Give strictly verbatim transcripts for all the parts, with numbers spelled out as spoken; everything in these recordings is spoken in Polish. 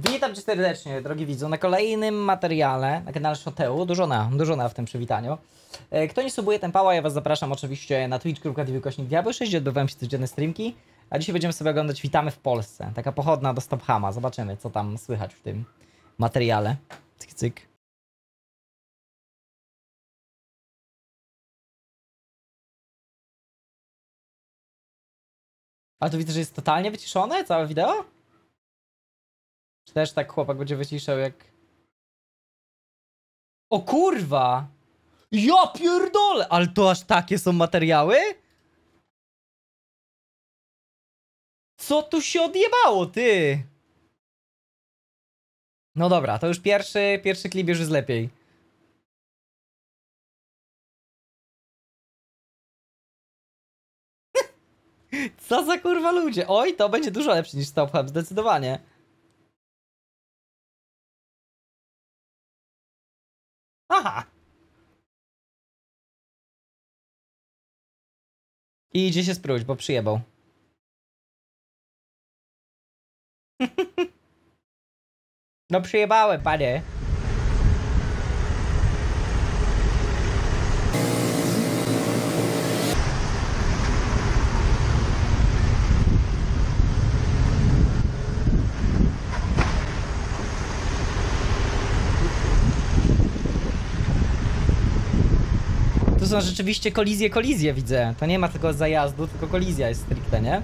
Witam cię serdecznie, drogi widzu, na kolejnym materiale na kanale Shoteu. Dużo na, dużo na w tym przywitaniu. Kto nie subuje, ten pała, ja was zapraszam oczywiście na Twitch kropka Diwkośnik Diabeł sześć, gdzie odbywałem się codzienne streamki. A dzisiaj będziemy sobie oglądać Witamy w Polsce, taka pochodna do Stop Chama. Zobaczymy, co tam słychać w tym materiale. Cyk, cyk. A tu widzę, że jest totalnie wyciszone całe wideo? Czy też tak chłopak będzie wyciszał jak... O kurwa! Ja pierdolę! Ale to aż takie są materiały? Co tu się odjebało, ty? No dobra, to już pierwszy, pierwszy klip już jest lepiej. Co za kurwa ludzie? Oj, to będzie dużo lepsze niż Stop Chama, zdecydowanie. Aha! I idzie się spróć, bo przyjebał. No przyjebałem, panie. To są rzeczywiście kolizje, kolizje widzę. To nie ma tylko zajazdu, tylko kolizja jest stricte, nie?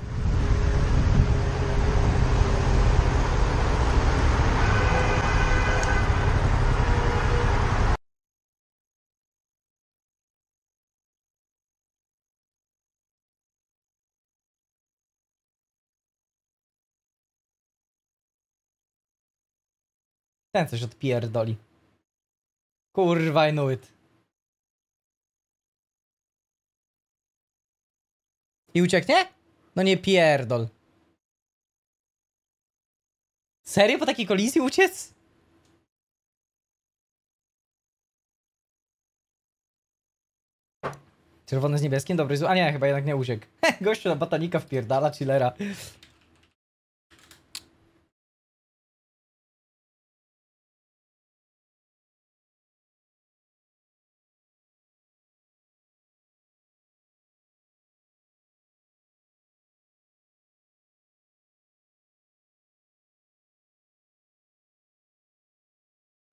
Ten coś odpierdoli. Kurwa, Inuit. I ucieknie? No nie pierdol. Serio? Po takiej kolizji uciec? Czerwony z niebieskim? Dobry zły. A nie, chyba jednak nie uciekł. Gościu na botanika wpierdala chillera.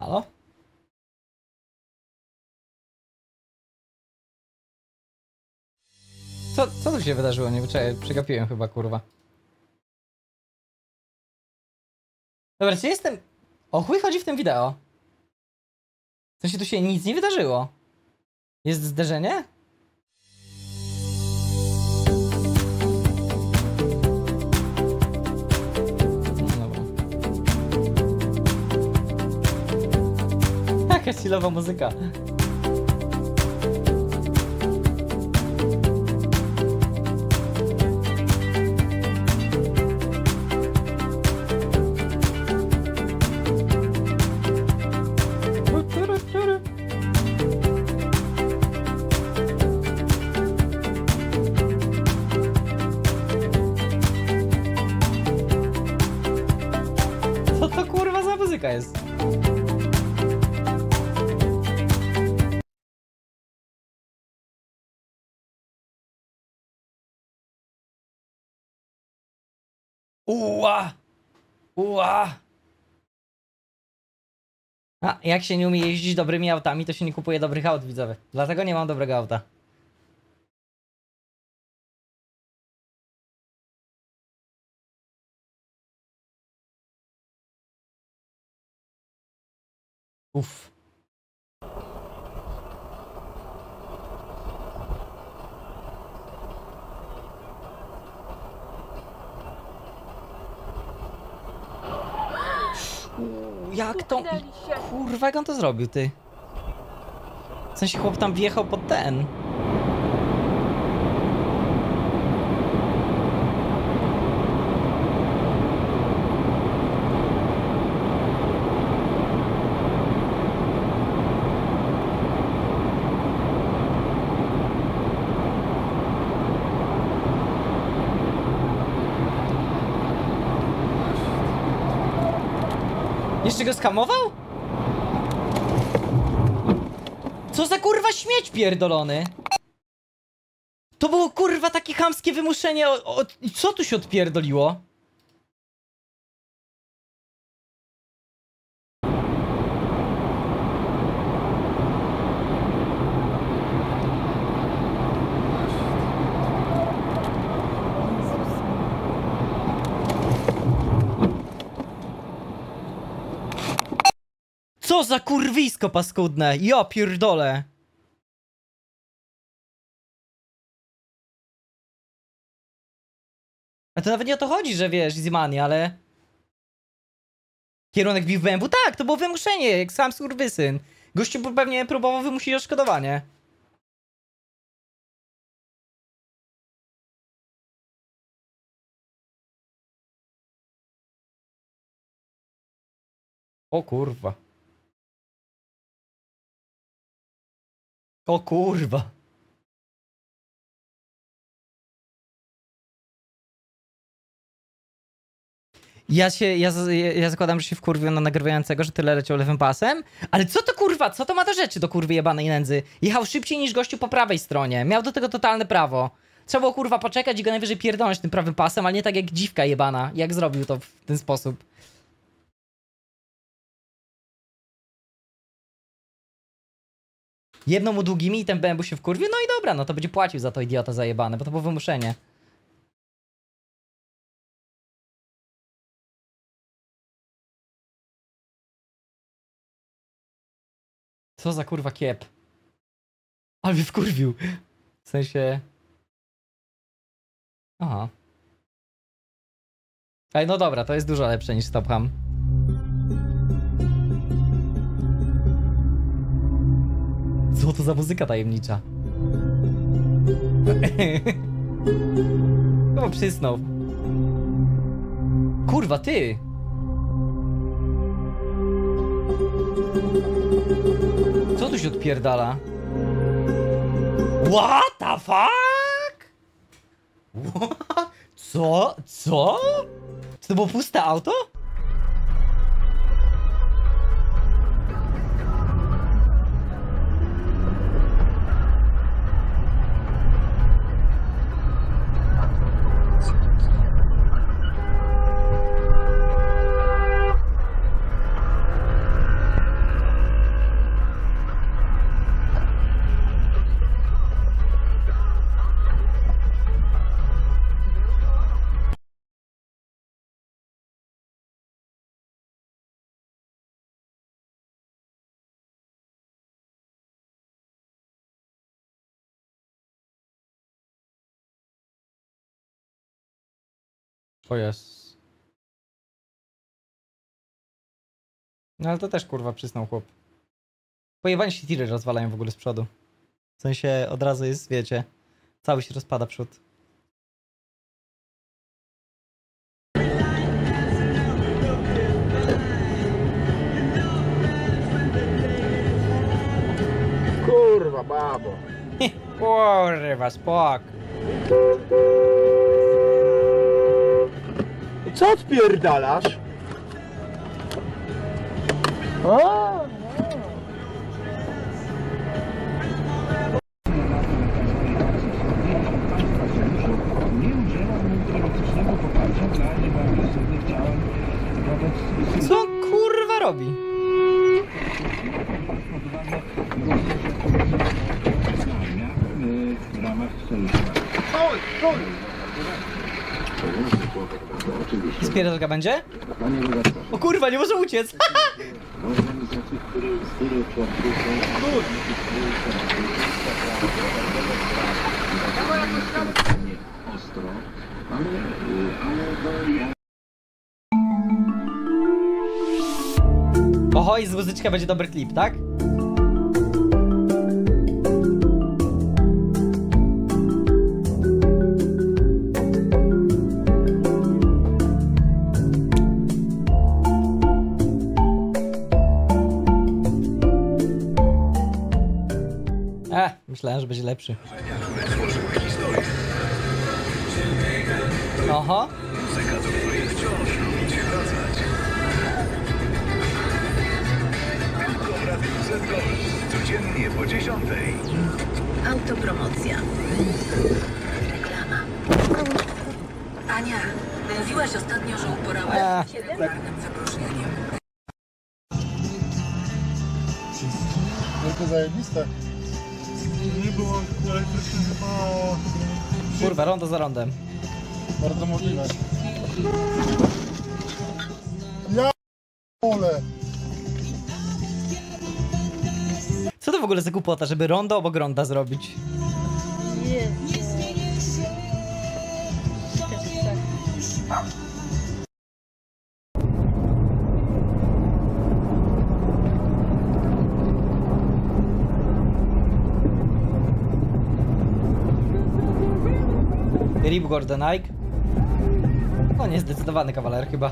Halo? Co, co tu się wydarzyło? Nie wyczaj, przegapiłem chyba, kurwa. Dobra, czy jestem... O chuj chodzi w tym wideo? W sensie tu się nic nie wydarzyło. Jest zderzenie? Jaka chillowa muzyka. Co to kurwa za muzyka jest? Uła! Uła! A, jak się nie umie jeździć dobrymi autami, to się nie kupuje dobrych aut, widzowie. Dlatego nie mam dobrego auta. Uff. Jak to... Kurwa, jak on to zrobił, ty? W sensie chłop tam wjechał pod ten. Jeszcze go skamował? Co za kurwa śmieć pierdolony? To było kurwa takie chamskie wymuszenie. O, o, co tu się odpierdoliło? Co za kurwisko paskudne, ja pierdolę. A to nawet nie o to chodzi, że wiesz, Zimani, ale... Kierunek bił w bębu? Tak, to było wymuszenie, jak sam skurwysyn. Gościu pewnie próbował wymusić odszkodowanie. O kurwa. O kurwa. Ja się, ja, ja zakładam, że się wkurwię na nagrywającego, że tyle leciał lewym pasem. Ale co to kurwa, co to ma do rzeczy do kurwy jebanej nędzy? Jechał szybciej niż gościu po prawej stronie. Miał do tego totalne prawo. Trzeba było kurwa poczekać i go najwyżej pierdolnąć tym prawym pasem, ale nie tak jak dziwka jebana, jak zrobił to w ten sposób. Jedną mu długimi i ten bębu się wkurwił, no i dobra, no to będzie płacił za to idiota zajebane, bo to było wymuszenie. Co za kurwa kiep. Ale mnie wkurwił. W sensie... Aha. Ej, no dobra, to jest dużo lepsze niż Topham. Co to za muzyka tajemnicza? Chyba przysnął. Kurwa, ty! Co tu się odpierdala? What the fuck? What? Co? Co? Czy to było puste auto? O jest. No ale to też kurwa przysnął chłop. Pojebani się tiry rozwalają w ogóle z przodu. W sensie od razu jest, wiecie, cały się rozpada przód. Kurwa babo. Kurwa spok. Co odpierdalasz? O! Co on kurwa robi? Oj, spierdolka będzie? O kurwa, nie może uciec! Oho, i z muzyczka będzie dobry klip, tak? Myślałem, że będzie lepszy. Oho. Muzyka, do której wciąż lubicie wracać. to promocja. Reklama. Ania, mówiłaś ostatnio, że uporałaś się z marnym zaproszeniem. Tylko zajebiste. Nie było elektrycznie chyba... Kurwa, rondo za rondem. Bardzo możliwe. Ja ole. Co to w ogóle za głupota, żeby rondo obok ronda zrobić? Jezu. Rip Gordon Ike? No niezdecydowany kawaler chyba.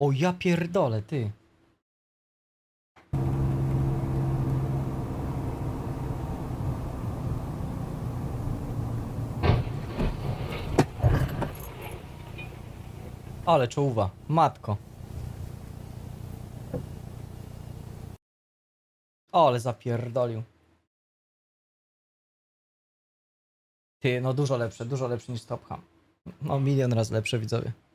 O ja pierdolę, ty. Ale czołówa, matko. Ale zapierdolił. Ty, no dużo lepsze, dużo lepsze niż Topham. No milion razy lepsze, widzowie.